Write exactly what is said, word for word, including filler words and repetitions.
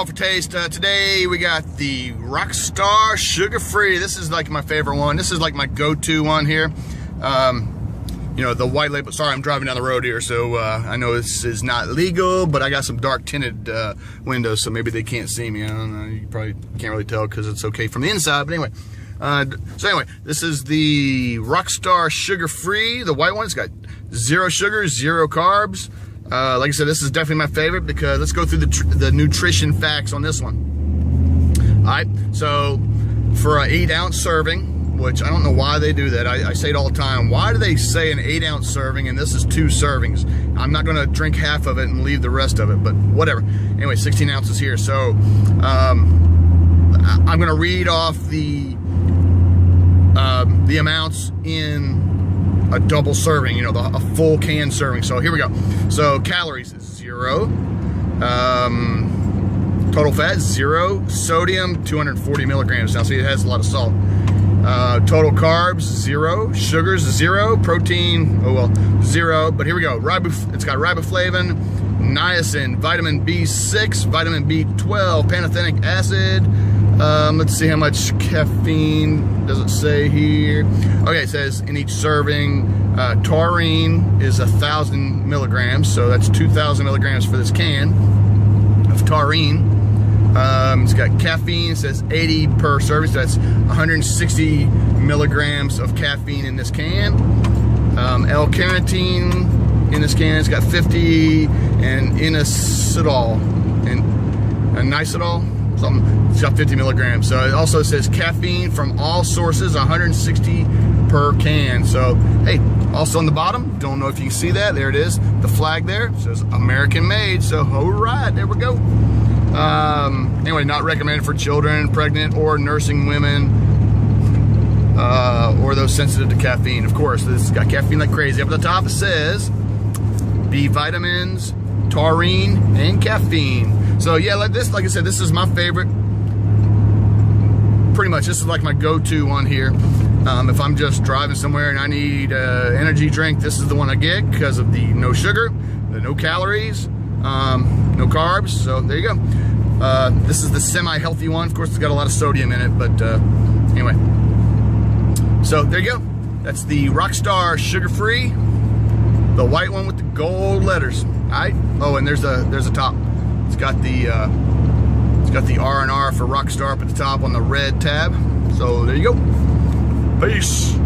All For Taste. Uh, today we got the Rockstar Sugar Free. This is like my favorite one. This is like my go-to one here. Um, you know, the white label. Sorry, I'm driving down the road here, so uh, I know this is not legal, but I got some dark tinted uh, windows, so maybe they can't see me. I don't know. You probably can't really tell because it's okay from the inside, but anyway. Uh, so anyway, this is the Rockstar Sugar Free, the white one. It's got zero sugar, zero carbs. Uh, like I said, this is definitely my favorite because let's go through the, tr the nutrition facts on this one. All right, so for an eight ounce serving, which I don't know why they do that. I, I say it all the time. Why do they say an eight ounce serving and this is two servings? I'm not gonna drink half of it and leave the rest of it, but whatever. Anyway, sixteen ounces here. So um, I'm gonna read off the Um, the amounts in a double serving, you know, the, a full can serving. So here we go. So calories is zero, um, total fat zero, sodium two hundred forty milligrams. Now see, it has a lot of salt. Uh, total carbs zero, sugars zero, protein oh well zero. But here we go. Ribof it's got riboflavin, niacin, vitamin B six, vitamin B twelve, panathenic acid. Um, let's see how much caffeine does it say here. Okay, it says in each serving, uh, taurine is a thousand milligrams, so that's two thousand milligrams for this can of taurine. Um, it's got caffeine. It says eighty per serving, so that's one hundred sixty milligrams of caffeine in this can. Um, L-carnitine in this can, it's got fifty, and Inositol and Niacinol. Something. It's got fifty milligrams. So it also says caffeine from all sources, one hundred sixty per can. So hey, also on the bottom, don't know if you can see that, there it is, the flag there, it says American made. So all right, there we go. Um, anyway, not recommended for children, pregnant or nursing women, uh, or those sensitive to caffeine. Of course, this has got caffeine like crazy. Up at the top it says B vitamins, taurine, and caffeine. So yeah, like this, like I said, this is my favorite. Pretty much, this is like my go-to one here. Um, if I'm just driving somewhere and I need an uh, energy drink, this is the one I get because of the no sugar, the no calories, um, no carbs. So there you go. Uh, this is the semi-healthy one. Of course, it's got a lot of sodium in it, but uh, anyway. So there you go. That's the Rockstar Sugar Free, the white one with the gold letters. All right. Oh, and there's a there's a top. It's got the uh, it's got the R and R for Rockstar up at the top on the red tab. So there you go. Peace.